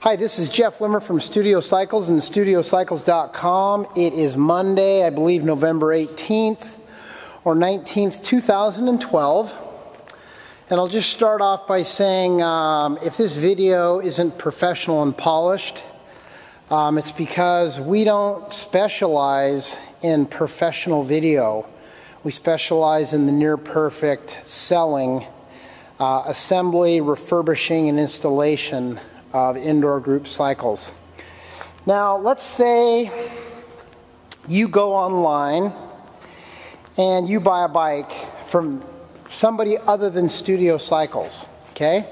Hi, this is Jeff Wimmer from Studio Cycles and StudioCycles.com. It is Monday, I believe November 18th or 19th, 2012. And I'll just start off by saying if this video isn't professional and polished, it's because we don't specialize in professional video. We specialize in the near-perfect selling, assembly, refurbishing, and installation of indoor group cycles. Now, let's say you go online and you buy a bike from somebody other than Studio Cycles, okay?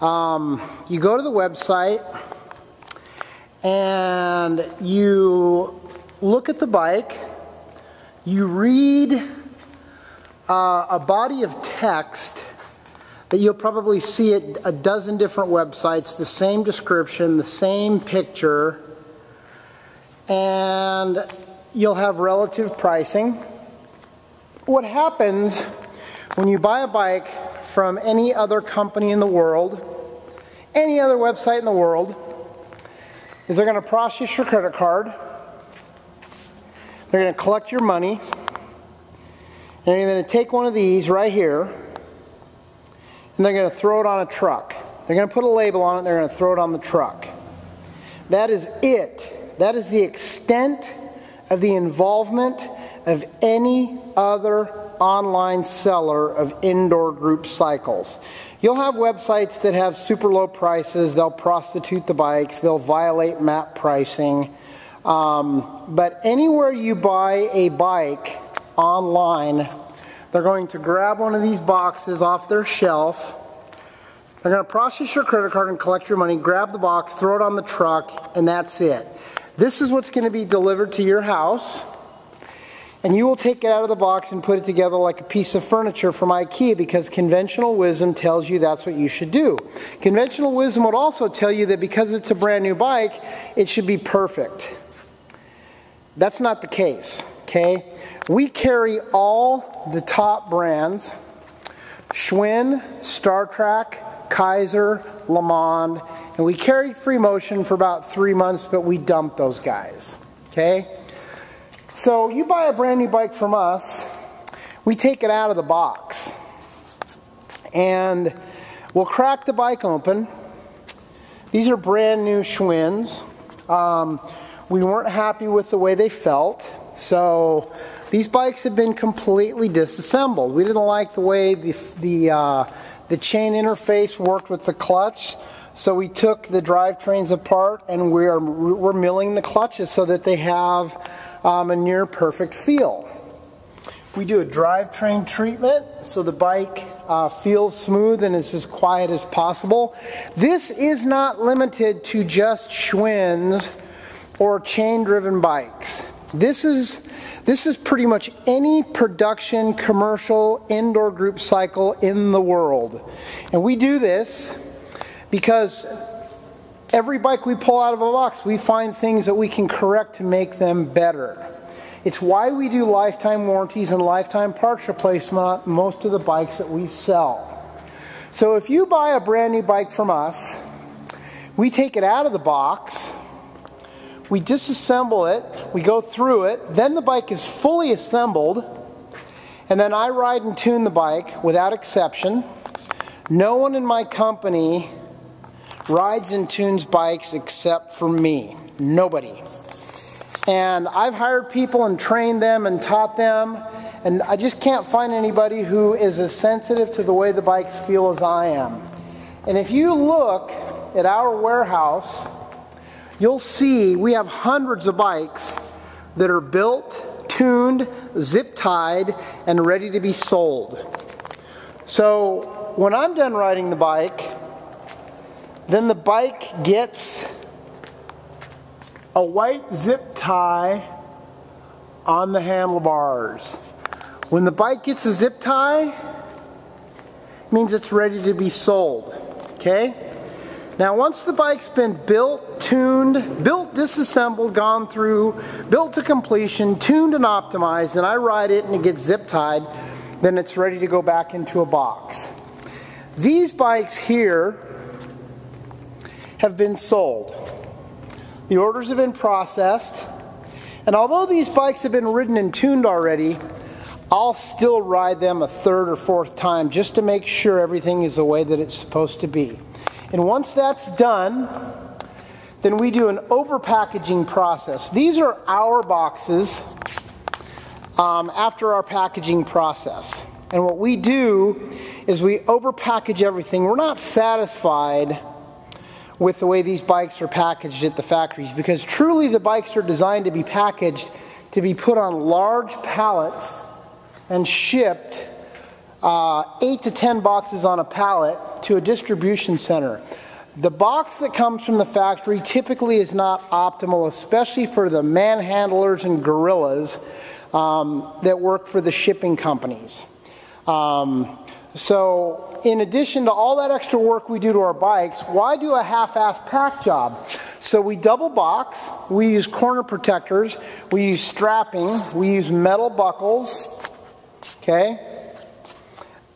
You go to the website and you look at the bike, you read a body of text that you'll probably see at a dozen different websites, the same description, the same picture, and you'll have relative pricing. What happens when you buy a bike from any other company in the world, any other website in the world, is they're going to process your credit card, they're going to collect your money, and you're going to take one of these right here, and they're going to throw it on a truck. They're going to put a label on it, and they're going to throw it on the truck. That is it. That is the extent of the involvement of any other online seller of indoor group cycles. You'll have websites that have super low prices. They'll prostitute the bikes. They'll violate map pricing. But anywhere you buy a bike online, they're going to grab one of these boxes off their shelf. They're going to process your credit card and collect your money, grab the box, throw it on the truck, and that's it. This is what's going to be delivered to your house, and you will take it out of the box and put it together like a piece of furniture from IKEA, because conventional wisdom tells you that's what you should do. Conventional wisdom would also tell you that because it's a brand new bike, it should be perfect. That's not the case, okay? We carry all the top brands, Schwinn, Star Trac, Kaiser, Le Monde, and we carried Free Motion for about 3 months, but we dumped those guys, okay? So you buy a brand new bike from us, we take it out of the box, and we'll crack the bike open. These are brand new Schwinns. We weren't happy with the way they felt, so these bikes have been completely disassembled. We didn't like the way the chain interface worked with the clutch, so we took the drivetrains apart and we're milling the clutches so that they have a near perfect feel. We do a drivetrain treatment so the bike feels smooth and is as quiet as possible. This is not limited to just Schwinns or chain driven bikes. This is pretty much any production commercial indoor group cycle in the world. And we do this because every bike we pull out of a box, we find things that we can correct to make them better. It's why we do lifetime warranties and lifetime parts replacement on most of the bikes that we sell. So if you buy a brand new bike from us, we take it out of the box, we disassemble it, we go through it, then the bike is fully assembled, and then I ride and tune the bike without exception. No one in my company rides and tunes bikes except for me. Nobody. And I've hired people and trained them and taught them, and I just can't find anybody who is as sensitive to the way the bikes feel as I am. And if you look at our warehouse, you'll see we have hundreds of bikes that are built, tuned, zip-tied, and ready to be sold. So when I'm done riding the bike, then the bike gets a white zip tie on the handlebars. When the bike gets a zip tie, it means it's ready to be sold, okay? Now, once the bike's been built, tuned, built, disassembled, gone through, built to completion, tuned and optimized, and I ride it and it gets zip tied, then it's ready to go back into a box. These bikes here have been sold. The orders have been processed, and although these bikes have been ridden and tuned already, I'll still ride them a third or fourth time just to make sure everything is the way that it's supposed to be. And once that's done, then we do an overpackaging process. These are our boxes after our packaging process. And what we do is we overpackage everything. We're not satisfied with the way these bikes are packaged at the factories, because truly the bikes are designed to be packaged to be put on large pallets and shipped 8 to 10 boxes on a pallet to a distribution center. The box that comes from the factory typically is not optimal, especially for the manhandlers and gorillas that work for the shipping companies. So in addition to all that extra work we do to our bikes, why do a half-assed pack job? So we double box, we use corner protectors, we use strapping, we use metal buckles, okay?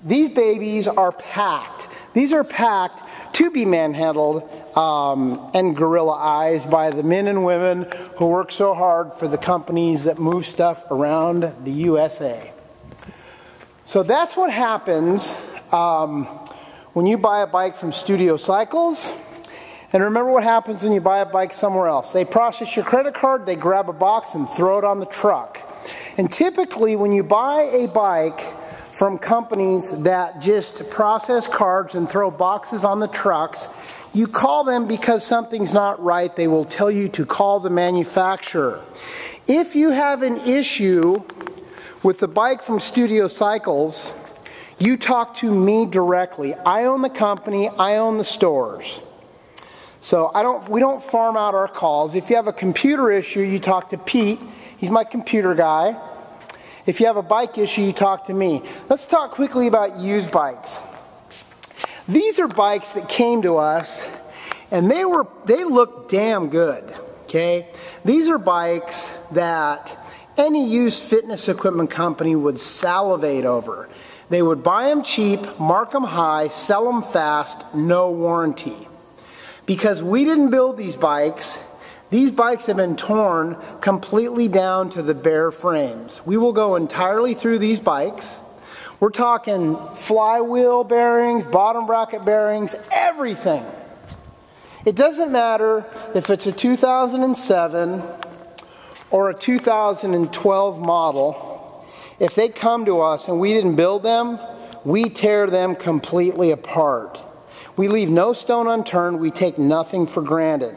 These babies are packed. These are packed to be manhandled and gorilla-ized by the men and women who work so hard for the companies that move stuff around the USA. So that's what happens when you buy a bike from Studio Cycles. And remember what happens when you buy a bike somewhere else. They process your credit card, they grab a box and throw it on the truck. And typically when you buy a bike from companies that just process cards and throw boxes on the trucks, you call them because something's not right. They will tell you to call the manufacturer. If you have an issue with the bike from Studio Cycles, you talk to me directly. I own the company, I own the stores. So we don't farm out our calls. If you have a computer issue, you talk to Pete, he's my computer guy. If you have a bike issue, you talk to me. Let's talk quickly about used bikes. These are bikes that came to us, and they look damn good, okay? These are bikes that any used fitness equipment company would salivate over. They would buy them cheap, mark them high, sell them fast, no warranty. Because we didn't build these bikes have been torn completely down to the bare frames. We will go entirely through these bikes. We're talking flywheel bearings, bottom bracket bearings, everything. It doesn't matter if it's a 2007 or a 2012 model. If they come to us and we didn't build them, we tear them completely apart. We leave no stone unturned. We take nothing for granted.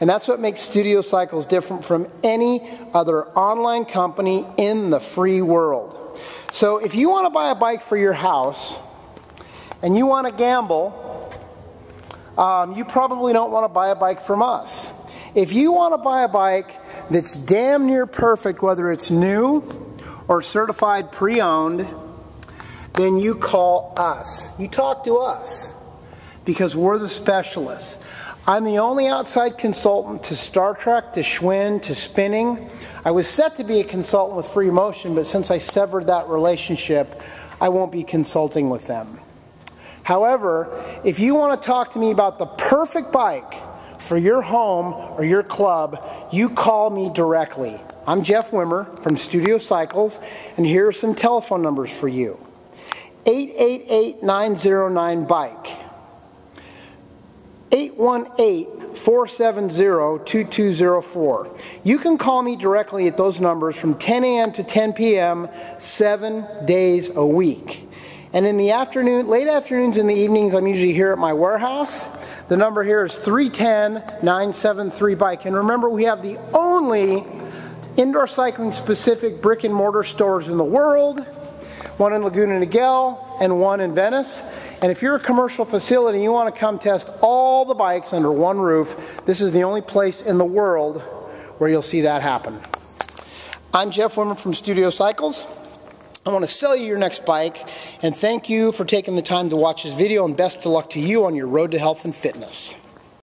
And that's what makes Studio Cycles different from any other online company in the free world. So if you want to buy a bike for your house and you want to gamble, you probably don't want to buy a bike from us. If you want to buy a bike that's damn near perfect, whether it's new or certified pre-owned, then you call us. You talk to us because we're the specialists. I'm the only outside consultant to Star Trac, to Schwinn, to Spinning. I was set to be a consultant with Free Motion, but since I severed that relationship, I won't be consulting with them. However, if you want to talk to me about the perfect bike for your home or your club, you call me directly. I'm Jeff Wimmer from Studio Cycles, and here are some telephone numbers for you. 888-909-BIKE. 818-470-2204. You can call me directly at those numbers from 10 a.m. to 10 p.m. 7 days a week. And in the afternoon, late afternoons and the evenings, I'm usually here at my warehouse. The number here is 310-973-BIKE. And remember, we have the only indoor cycling specific brick and mortar stores in the world. One in Laguna Niguel and one in Venice. And if you're a commercial facility and you want to come test all the bikes under one roof, this is the only place in the world where you'll see that happen. I'm Jeff Wimmer from Studio Cycles. I want to sell you your next bike, and thank you for taking the time to watch this video, and best of luck to you on your road to health and fitness.